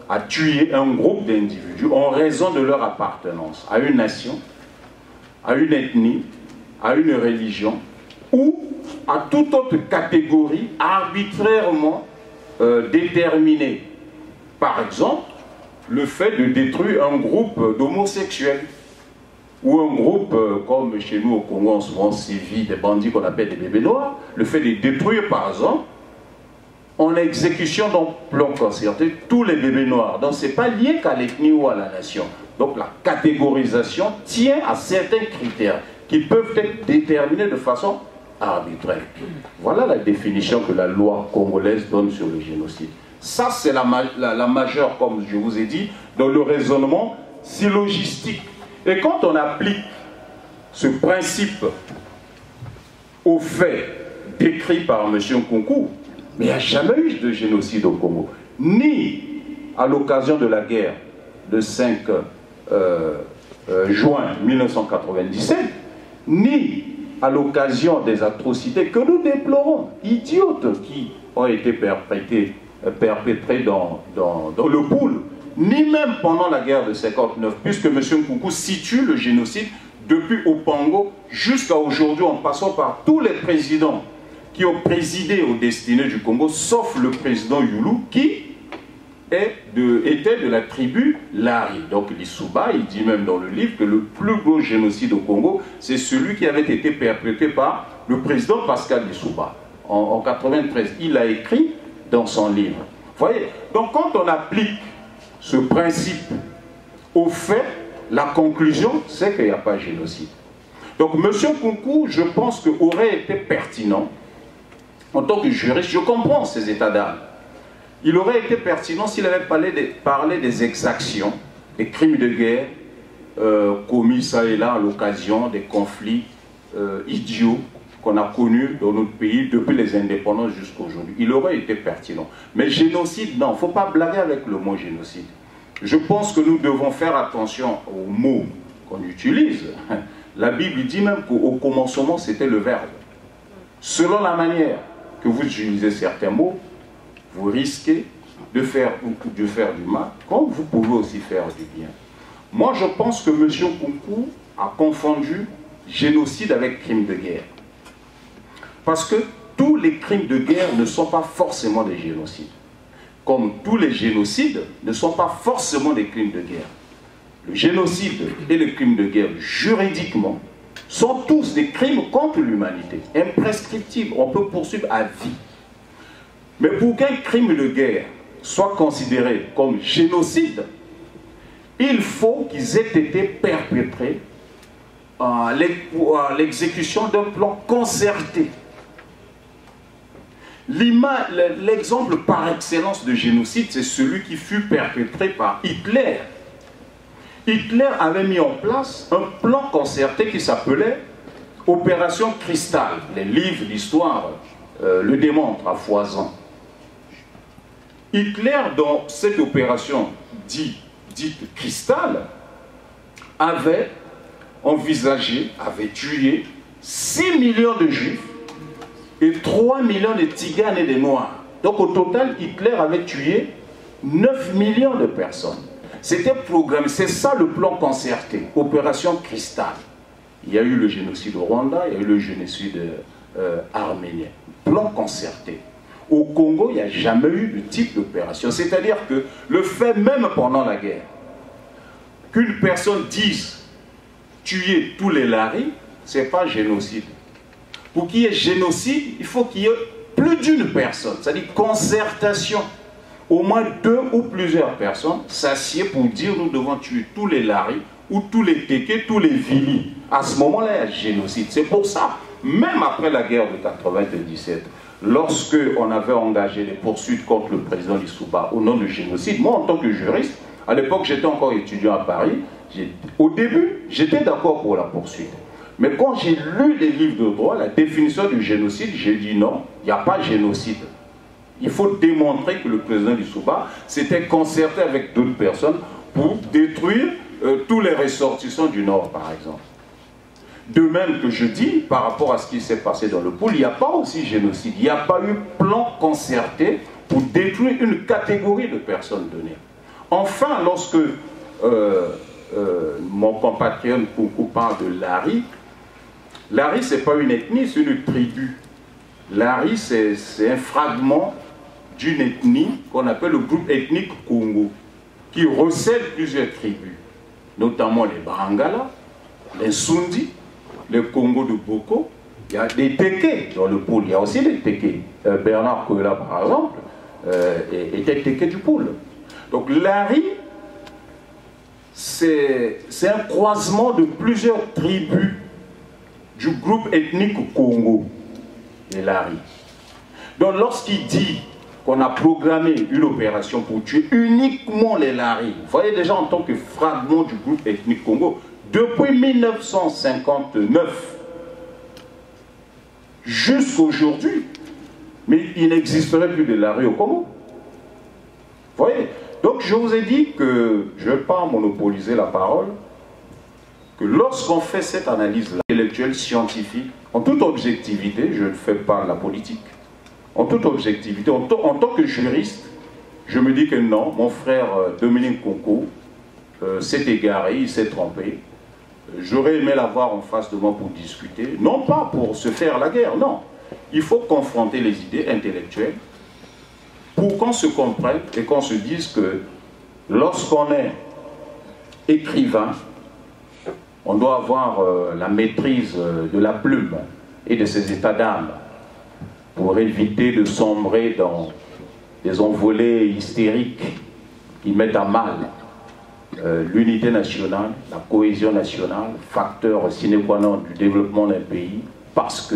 à tuer un groupe d'individus en raison de leur appartenance à une nation, à une ethnie, à une religion ou à toute autre catégorie arbitrairement euh, déterminée. Par exemple, le fait de détruire un groupe d'homosexuels ou un groupe, euh, comme chez nous au Congo, on souvent sévit des bandits qu'on appelle des bébés noirs, le fait de détruire, par exemple, en exécution d'un plan concerté, tous les bébés noirs. Donc ce n'est pas lié qu'à l'ethnie ou à la nation. Donc la catégorisation tient à certains critères qui peuvent être déterminés de façon arbitraire. Voilà la définition que la loi congolaise donne sur le génocide. Ça, c'est la, ma la, la majeure, comme je vous ai dit, dans le raisonnement syllogistique. Et quand on applique ce principe aux faits décrits par M. Nkunku, mais il n'y a jamais eu de génocide au Congo, ni à l'occasion de la guerre de cinq juin mille neuf cent quatre-vingt-dix-sept, ni à l'occasion des atrocités que nous déplorons, idiotes, qui ont été perpétrées, perpétrées dans, dans, dans le Pool, ni même pendant la guerre de cinquante-neuf, puisque M. Nkoukou situe le génocide depuis Opango jusqu'à aujourd'hui, en passant par tous les présidents qui ont présidé aux destinées du Congo, sauf le président Youlou, qui est de, était de la tribu Lari. Donc Lissouba, il dit même dans le livre que le plus gros génocide au Congo, c'est celui qui avait été perpétré par le président Pascal Lissouba en mille neuf cent quatre-vingt-treize. Il a écrit dans son livre. Vous voyez, donc quand on applique ce principe au fait, la conclusion, c'est qu'il n'y a pas de génocide. Donc M. Nkunku, je pense que aurait été pertinent. En tant que juriste, je comprends ces états d'âme. Il aurait été pertinent s'il avait parlé des, parlé des exactions, des crimes de guerre euh, commis ça et là à l'occasion des conflits euh, idiots qu'on a connus dans notre pays depuis les indépendances jusqu'à aujourd'hui. Il aurait été pertinent. Mais génocide, non, il ne faut pas blaguer avec le mot génocide. Je pense que nous devons faire attention aux mots qu'on utilise. La Bible dit même qu'au commencement, c'était le verbe. Selon la manière que vous utilisez certains mots, vous risquez de faire, de faire du mal, comme vous pouvez aussi faire du bien. Moi, je pense que M. Nkunku a confondu génocide avec crime de guerre. Parce que tous les crimes de guerre ne sont pas forcément des génocides. Comme tous les génocides ne sont pas forcément des crimes de guerre. Le génocide et le crime de guerre, juridiquement, sont tous des crimes contre l'humanité, imprescriptibles, on peut poursuivre à vie. Mais pour qu'un crime de guerre soit considéré comme génocide, il faut qu'ils aient été perpétrés à l'exécution d'un plan concerté. L'exemple par excellence de génocide, c'est celui qui fut perpétré par Hitler. Hitler avait mis en place un plan concerté qui s'appelait Opération Cristal. Les livres d'histoire euh, le démontrent à foison. Hitler, dans cette opération dite, dite Cristal, avait envisagé, avait tué six millions de Juifs et trois millions de Tiganes et de Noirs. Donc au total, Hitler avait tué neuf millions de personnes. C'était programmé, c'est ça le plan concerté, Opération Cristal. Il y a eu le génocide au Rwanda, il y a eu le génocide euh, arménien. Plan concerté. Au Congo, il n'y a jamais eu de type d'opération. C'est-à-dire que le fait même pendant la guerre, qu'une personne dise tuer tous les Lari, ce n'est pas génocide. Pour qu'il y ait génocide, il faut qu'il y ait plus d'une personne, c'est-à-dire concertation. Au moins deux ou plusieurs personnes s'assiedent pour dire nous devons tuer tous les Lari ou tous les Téké, tous les Vili. À ce moment-là, il y a génocide. C'est pour ça, même après la guerre de mille neuf cent quatre-vingt-dix-sept, lorsque on avait engagé les poursuites contre le président Lissouba au nom du génocide, moi en tant que juriste, à l'époque j'étais encore étudiant à Paris, au début j'étais d'accord pour la poursuite. Mais quand j'ai lu les livres de droit, la définition du génocide, j'ai dit non, il n'y a pas de génocide. Il faut démontrer que le président Lissouba s'était concerté avec d'autres personnes pour détruire euh, tous les ressortissants du Nord, par exemple. De même que je dis, par rapport à ce qui s'est passé dans le Pool, il n'y a pas aussi génocide, il n'y a pas eu plan concerté pour détruire une catégorie de personnes données. Enfin, lorsque euh, euh, mon compatriote Nkouka parle de Lari, Lari ce n'est pas une ethnie, c'est une tribu. Lari c'est un fragment d'une ethnie qu'on appelle le groupe ethnique Congo, qui recèle plusieurs tribus, notamment les Barangala, les Sundi, le Congo de Boko, il y a des Tékés dans le Pool, il y a aussi des Tékés. Euh, Bernard Koela, par exemple, euh, était Téké du Pool. Donc Lari, c'est un croisement de plusieurs tribus du groupe ethnique Congo, les Lari. Donc lorsqu'il dit qu'on a programmé une opération pour tuer uniquement les Lari, vous voyez déjà en tant que fragment du groupe ethnique Congo, depuis mille neuf cent cinquante-neuf jusqu'aujourd'hui, mais il n'existerait plus de Lari au Congo. Vous voyez? Donc je vous ai dit que, je ne vais pas monopoliser la parole, que lorsqu'on fait cette analyse intellectuelle, scientifique, en toute objectivité, je ne fais pas la politique, en toute objectivité, en, en tant que juriste, je me dis que non, mon frère Dominique Nkouka euh, s'est égaré, il s'est trompé. J'aurais aimé l'avoir en face de moi pour discuter, non pas pour se faire la guerre, non. Il faut confronter les idées intellectuelles pour qu'on se comprenne et qu'on se dise que lorsqu'on est écrivain, on doit avoir euh, la maîtrise de la plume et de ses états d'âme pour éviter de sombrer dans des envolées hystériques qui mettent à mal euh, l'unité nationale, la cohésion nationale, facteur sine qua non du développement d'un pays, parce que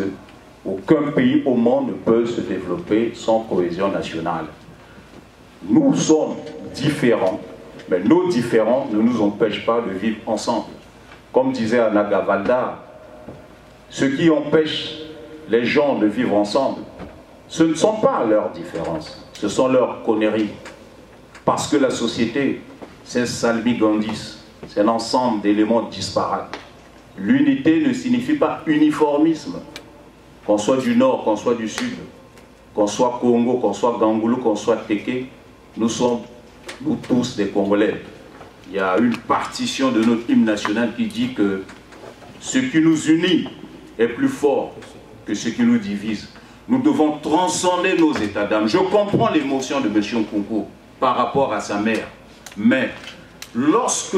aucun pays au monde ne peut se développer sans cohésion nationale. Nous sommes différents, mais nos différents ne nous empêchent pas de vivre ensemble. Comme disait Nagavalda, ce qui empêche les gens de vivre ensemble, ce ne sont pas leurs différences, ce sont leurs conneries. Parce que la société, c'est salmigondis, c'est un ensemble d'éléments disparates. L'unité ne signifie pas uniformisme. Qu'on soit du Nord, qu'on soit du Sud, qu'on soit Congo, qu'on soit Gangoulou, qu'on soit Téké, nous sommes, nous tous, des Congolais. Il y a une partition de notre hymne national qui dit que ce qui nous unit est plus fort que ce qui nous divise. Nous devons transcender nos états d'âme. Je comprends l'émotion de M. Nkouka par rapport à sa mère, mais lorsque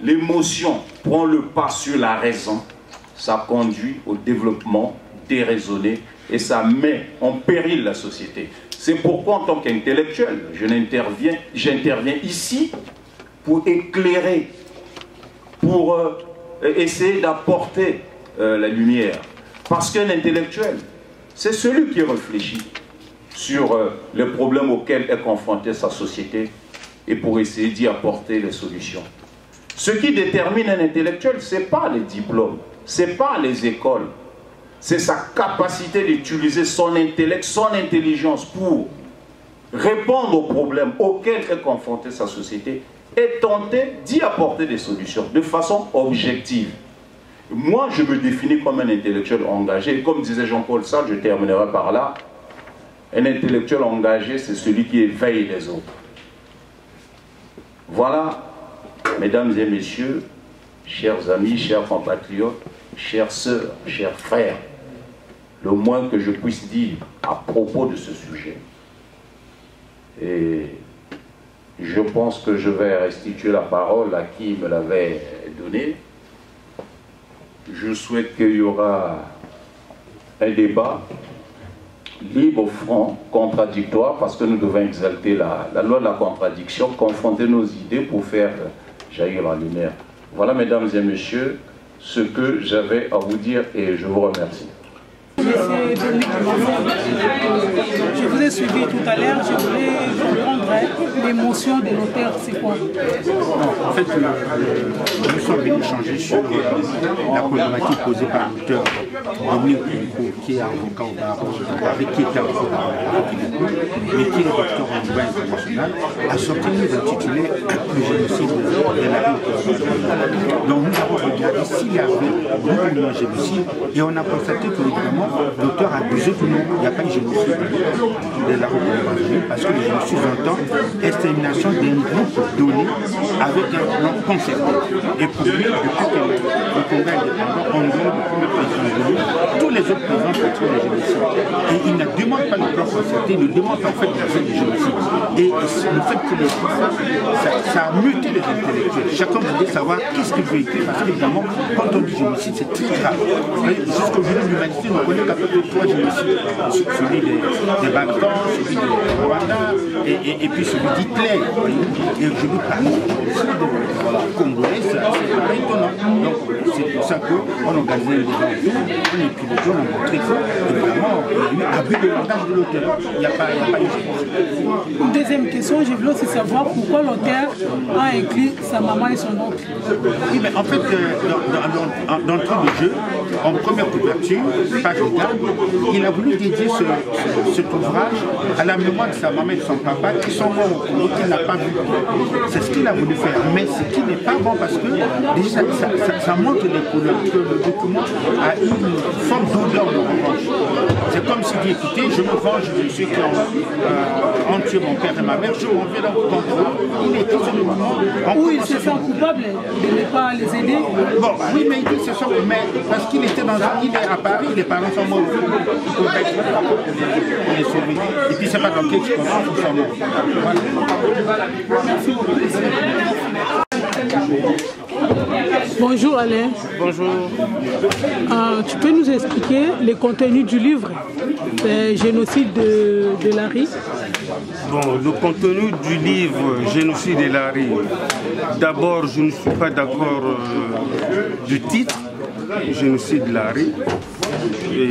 l'émotion prend le pas sur la raison, ça conduit au développement déraisonné et ça met en péril la société. C'est pourquoi en tant qu'intellectuel, je n'interviens, j'interviens ici pour éclairer, pour euh, essayer d'apporter euh, la lumière. Parce qu'un intellectuel, c'est celui qui réfléchit sur euh, les problèmes auxquels est confrontée sa société et pour essayer d'y apporter les solutions. Ce qui détermine un intellectuel, ce n'est pas les diplômes, ce n'est pas les écoles, c'est sa capacité d'utiliser son intellect, son intelligence pour répondre aux problèmes auxquels est confrontée sa société et tenter d'y apporter des solutions de façon objective. Moi, je me définis comme un intellectuel engagé. Comme disait Jean-Paul Sartre, je terminerai par là. Un intellectuel engagé, c'est celui qui éveille les autres. Voilà, mesdames et messieurs, chers amis, chers compatriotes, chères sœurs, chers frères, le moins que je puisse dire à propos de ce sujet. Et je pense que je vais restituer la parole à qui me l'avait donnée. Je souhaite qu'il y aura un débat libre, franc, contradictoire, parce que nous devons exalter la, la loi de la contradiction, confronter nos idées pour faire jaillir la lumière. Voilà, mesdames et messieurs, ce que j'avais à vous dire et je vous remercie. Monsieur Dominique Nkouka, je vous ai suivi tout à l'heure, je voulais comprendre l'émotion de l'auteur, c'est quoi? En fait, nous sommes venus échanger sur la problématique posée par l'auteur Dominique Nkouka, qui est avocat au Bar, avec qui était avocat au Bar, mais qui est docteur en droit international, a sorti une intitulée Le génocide de la rue. Donc nous avons regardé s'il y avait beaucoup de génocide et on a constaté que évidemment, l'auteur a accusé que non, il n'y a pas de génocide de la République, parce que le génocide entend extermination d'un groupe donné avec un plan concerté. Et pour lui, depuis que le Congo est indépendant, on voit depuis le président de l'Union, tous les autres présents sont des génocides. Et il ne demande pas le plan concerté, il ne demande pas en fait de des génocides. Et le fait que le ça, ça a muté les intellectuels. Chacun voulait savoir qu'est-ce qu'il veut écrire, parce qu'évidemment, quand on dit génocide, c'est très grave. Jusqu'aujourd'hui, l'humanité on connaît qu'à peu près trois génocides, celui des, des Balkans, celui de Rwanda et, et, et puis celui d'Hitler. Et je vous parle du génocide congolais, c'est pas étonnant. Donc c'est pour ça qu'on organise les gens, on est piloté, on a montré que vraiment, il y a eu le montage de l'auteur. Il n'y a pas eu. Deuxième question, je voulais aussi savoir pourquoi l'auteur a écrit sa maman et son oncle. Oui, mais en fait, dans le truc de jeu, en première couverture, page huit, il a voulu dédier ce, ce, cet ouvrage à la mémoire de sa maman et de son papa qui sont morts au Congo, qu'il n'a pas vu. C'est ce qu'il a voulu faire, mais ce qui n'est pas bon parce que déjà, ça, ça, ça montre les couleurs, que le document a une forme d'odeur de revanche. C'est comme s'il dit, écoutez, je me venge de ceux qui ont euh, tué mon père et ma mère, je m'en vais dans le Congo. Il est tout ce document. Oui, il se sent coupable de ne pas les aider. Bon, oui, mais il dit que ce sont parce qu'il était dans un... Il est à Paris, les parents sont morts. On est sauvés. Et puis c'est pas dans quel moment ils sont morts. Merci beaucoup. Bonjour Alain. Bonjour. Euh, tu peux nous expliquer le contenu du livre euh, Génocide de, de Larry? Bon, le contenu du livre Génocide de Larry. D'abord, je ne suis pas d'accord euh, du titre. Génocide de Larry. Et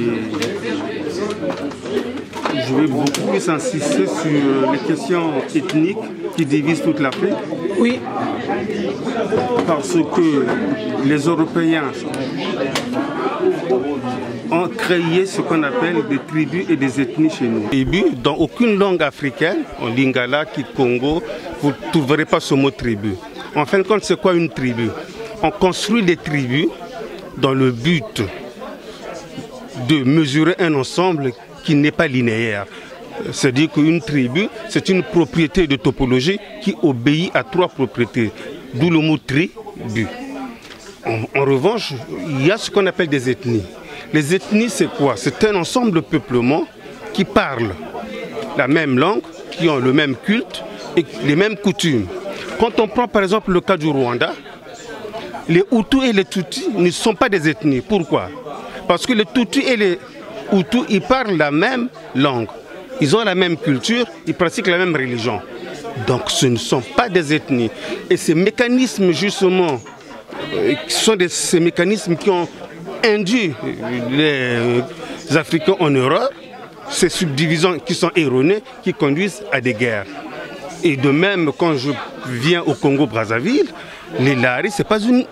je vais beaucoup plus insister sur les questions ethniques qui divisent toute l'Afrique. Oui. Parce que les Européens ont créé ce qu'on appelle des tribus et des ethnies chez nous. Tribus, dans aucune langue africaine, en Lingala, Kikongo, vous ne trouverez pas ce mot tribu. En fin de compte, c'est quoi une tribu? On construit des tribus dans le but de mesurer un ensemble qui n'est pas linéaire. C'est-à-dire qu'une tribu, c'est une propriété de topologie qui obéit à trois propriétés, d'où le mot tribu. En, en revanche, il y a ce qu'on appelle des ethnies. Les ethnies, c'est quoi? C'est un ensemble de peuplements qui parlent la même langue, qui ont le même culte et les mêmes coutumes. Quand on prend par exemple le cas du Rwanda, les Hutus et les Tutsis ne sont pas des ethnies. Pourquoi? Parce que les Tutsis et les Hutus, ils parlent la même langue. Ils ont la même culture, ils pratiquent la même religion. Donc ce ne sont pas des ethnies. Et ces mécanismes, justement, ce sont des, ces mécanismes qui ont induit les Africains en Europe, ces subdivisions qui sont erronées, qui conduisent à des guerres. Et de même, quand je viens au Congo-Brazzaville, les Larry, ce n'est pas une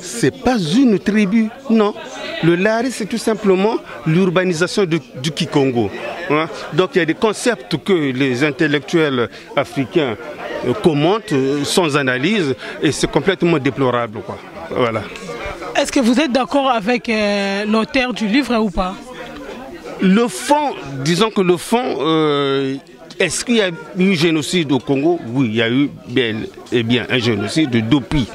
c'est pas une tribu, non. Le lari, c'est tout simplement l'urbanisation du, du Kikongo. Hein. Donc il y a des concepts que les intellectuels africains euh, commentent euh, sans analyse et c'est complètement déplorable, quoi. Voilà. Est-ce que vous êtes d'accord avec euh, l'auteur du livre ou pas? Le fond, disons que le fond, euh, est-ce qu'il y a eu génocide au Congo? Oui, il y a eu bel et bien un génocide depuis.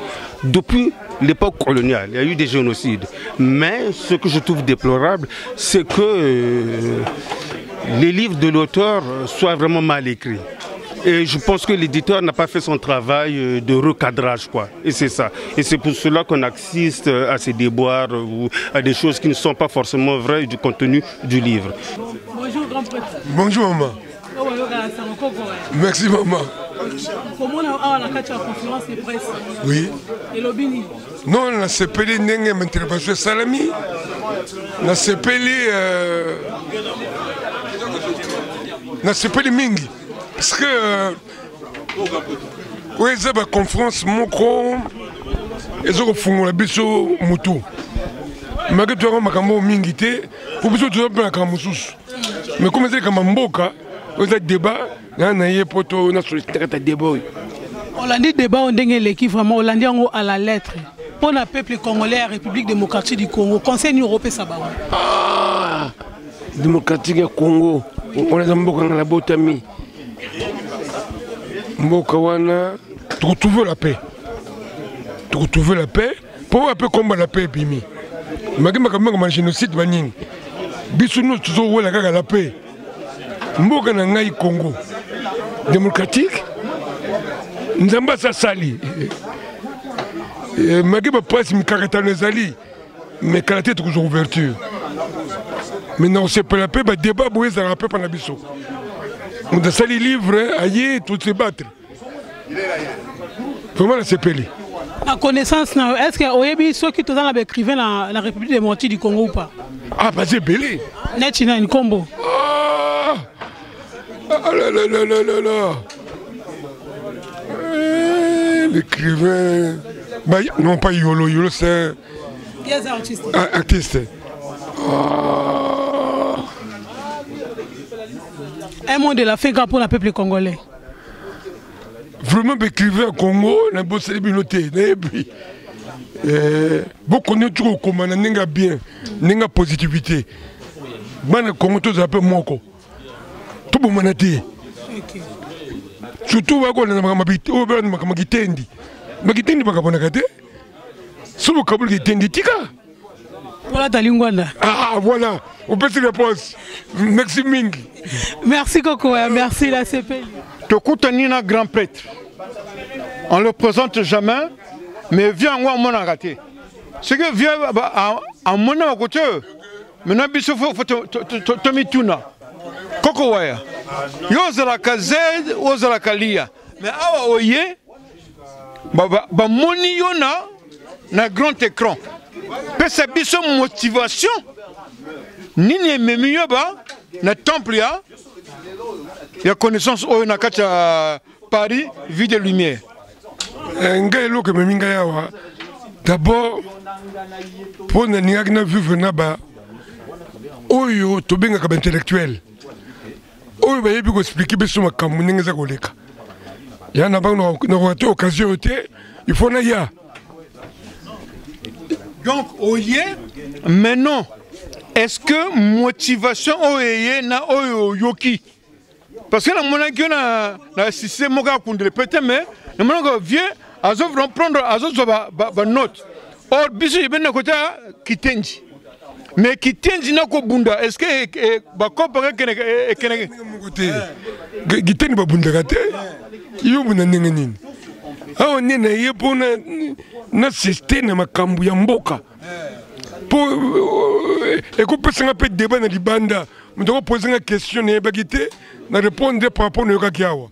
Depuis l'époque coloniale, il y a eu des génocides. Mais ce que je trouve déplorable, c'est que euh, les livres de l'auteur soient vraiment mal écrits. Et je pense que l'éditeur n'a pas fait son travail de recadrage, quoi. Et c'est ça. Et c'est pour cela qu'on assiste à ces déboires ou à des choses qui ne sont pas forcément vraies du contenu du livre. Bonjour, grand-père. Bonjour, maman. Merci, maman. Oui. Non, la C P L n'est pas intervention salami. La C P L la C P L mingi parce que ouais ça va conférence moko et ça refongola biso mutu. Mais que tu as makambo mingi té pour biso tu as pas kamusus. Mais comme c'est comme mboka au débat. On a eu poteau, on a sollicité débat. On a dit débat, on a l'équipe vraiment, on a dit à la lettre. Pour le peuple congolais, la République démocratique du Congo, Conseil européen, ça va. Ah, démocratique du Congo, on a dans la botamie. Mokawana, trouver la paix. Trouver la paix, pour un peu combattre la paix, Bimi. Mais quand on mange un génocide, Baning, Bissounou, tu trouves la paix. Mboka na ngai Congo démocratique nzamba sa sali e magiba passe mi karata nezali mais karate toujours ouverture maintenant on sait pas la paix ba débat boye za la paix pana biso on da sali livre aye tout se battre comment la s'appelle à connaissance est-ce que oyebi ceux qui tozana ba écrivain la la République démocratique du Congo ou pas ah bah c'est belé netina une combo. Ah là là là là là là. L'écrivain... Bah, non, pas Youlou, Youlou c'est... Yes, artiste. Ah, artiste. Oh. Un mot de la Féga pour le peuple congolais. Vraiment, l'écrivain au Congo, la bonne célébrité. Beaucoup de choses qu'on a bien, on a positivité. Moi, le Congo, c'est un peu moko. Tout le monde a surtout, on a voilà, ah, voilà. On peut se réponse. Merci, Ming. Merci, Coco. Merci, la C P L. Tokutanina, grand prêtre. On ne le présente jamais, mais vient en mon raté. Ce que vient en mon côté, maintenant, il faut Tommy Tuna. Koko waya yozala kazed ozala kalia mais awa oye ba ba moni yona na grand écran pesa biso motivation nini memi yoba na temple ya ya connaissance oyo na kacha Paris vie de lumière ngai loke memi ngai awa d'abord pour na ngagna vivre na ba oyo to benga ka intellectuel. Oui, mais il faut expliquer que sur ma campagne, il y a des cas. Il y a une occasion, il faut y aller. Donc, au lieu, maintenant, est-ce que motivation au lieu na au yoki? Parce que la monnaie que na na système moga kunde peut-être mais le monnaie vient, azo vont prendre azo va va note. Or, bisous, ben na côté kitenji. Mais qui tient dina ko bunda est-ce que ba comparer que que qui tient ba bunda kate yo muna ningini ah on na yepo na na système makambu ya mboka pour et ko pesa na pe débat na libanda mutoko poser na question na bagité na répondre par rapport na kakiawa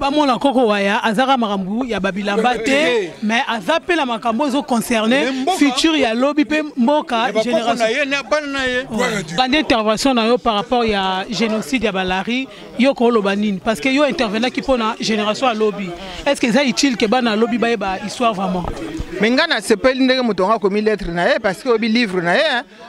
ba mona koko waya azara makambu ya babilamba te mais azape la makambu zo concerné futur ya lobby pe mboka génération quand intervention na yo par rapport ya génocide ya balari yo ko lobanine parce que yo intervenant qui pona génération à lobby est-ce que ça utile que ba na lobby ba histoire vraiment Mais c'est pas une lettre parce que livre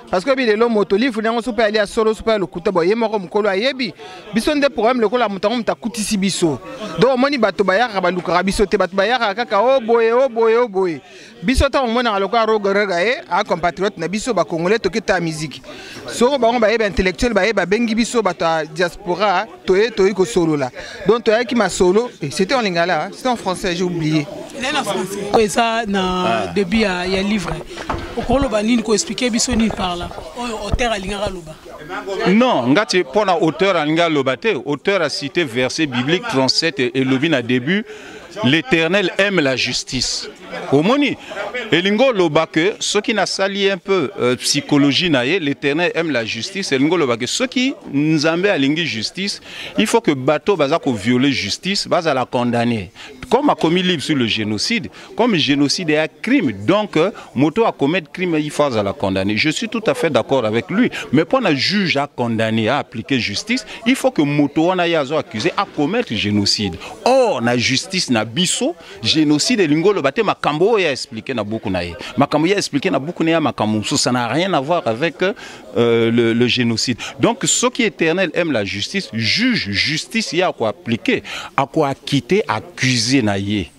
parce que les moto livre n'ont pas aller à solo super le couteau boyer moro mukolo ayebi biso nde problème le kola mutango mutakutisi biso donc moni bato bayaka baluka biso te bato bayaka kaka o boye o boye o boye biso ta mona aloka rogorega e a compatriote na biso ba congolais toketa musique so ba ngba yeba intellectuel ba yeba bengi biso bata diaspora toye toyi ko solo la donc toye ki ma solo c'était en lingala c'était en français j'ai oublié c'est en français ça na début il y a livre ko expliquer biso ni par là auteur alinga loba non ngati pona auteur alinga loba te auteur a cité verset biblique trente-sept et lobina début l'Éternel aime la justice omoni elingo loba que ceux qui n'a sali un peu euh, psychologie naé l'Éternel aime la justice elingo loba que ceux qui nzambe alingi justice il faut que bateau baza ko violer justice baza la condamner comme a commis libre sur le génocide comme le génocide est un crime donc euh, moto a commettre crime il faut à la condamner. Je suis tout à fait d'accord avec lui mais pour un juge à condamner à appliquer justice il faut que moto on a accusé à commettre génocide or la justice n'a biso génocide lingo le baté makambo ya expliqué na beaucoup naé makambo ya expliqué na beaucoup naé makambo ça n'a rien à voir avec euh, le, le génocide donc ce qui est éternel aime la justice juge justice ya quoi appliquer à quoi acquitter accuser naé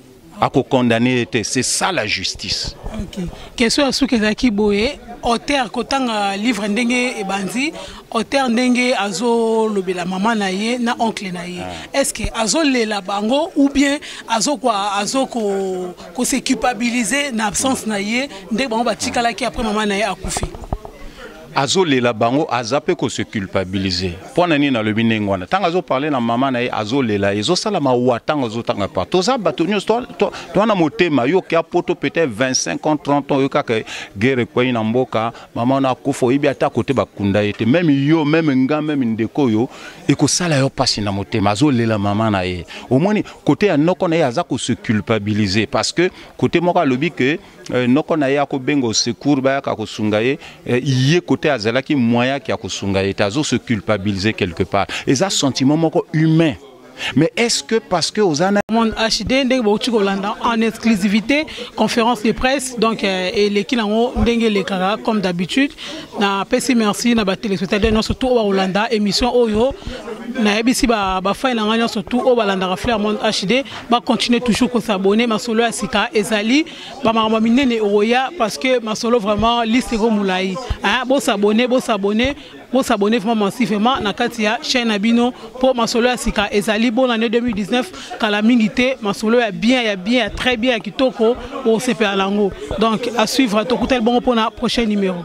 à condamner c'est ça la justice. OK. Question à Soukazaki Boé, auteur kotanga livre ndenge et bandi, auteur ndenge azo lobela maman naye na oncle naye. Est-ce que azo lela bango ou bien azo quoi azo ko ko se culpabiliser na absence naye ndenge bango batikala ki après maman naye akufi. Azo lela bango azape ko se culpabiliser. Pona ni na lobi nengwana. Tanga zo parler na mama na azo lela. Ezo sala mawa tanga zo tanga pa. Toza batonyo to to na motema yo ka poto peut-être vingt-cinq ans trente ans yo ka guerre ko ina mboka mama na kufo ibi ata kote bakunda ete même yo même nga même ndeko yo e ko sala yo pasi na motema azo lela mama na ye. Au moins côté ya noko na aza ko se culpabiliser parce que côté moka lobi que noko na ya ko bengo secours ba ya ka ko sungaye ye ko azalaki moyen qui a kosunga et azo se culpabiliser quelque part et ça sentiment moko humain mais est-ce que parce que aux années monde H D ndenge bouti kolanda en exclusivité conférence de presse donc et l'équipe nango ndenge lekara comme d'habitude na pesi merci na ba téléspectateurs non surtout au Hollanda émission oyo na ebisi ba ba fay na nganya surtout au Hollanda Fleurs Monde H D ba continuer toujours ko s'abonner masolo asika ezali ba mama minene oya parce que masolo vraiment liste ko mulai hein bo s'abonner bo s'abonner pour s'abonner massivement na katia chaîne abino pour masolo asika ezali bon année deux mille dix-neuf kala mingité masolo ya bien ya bien très bien kitoko pour se faire lango donc à suivre tokutel bon pour la prochain numéro.